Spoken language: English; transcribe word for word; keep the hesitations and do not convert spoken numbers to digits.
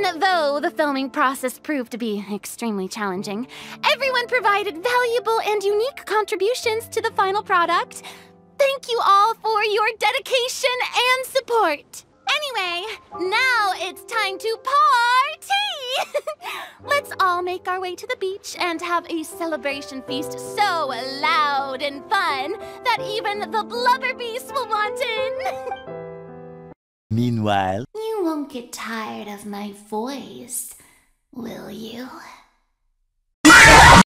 Even though the filming process proved to be extremely challenging, everyone provided valuable and unique contributions to the final product. Thank you all for your dedication and support. Anyway, now it's time to party! Let's all make our way to the beach and have a celebration feast so loud and fun that even the blubber beast will want in! Meanwhile... You won't get tired of my voice, will you?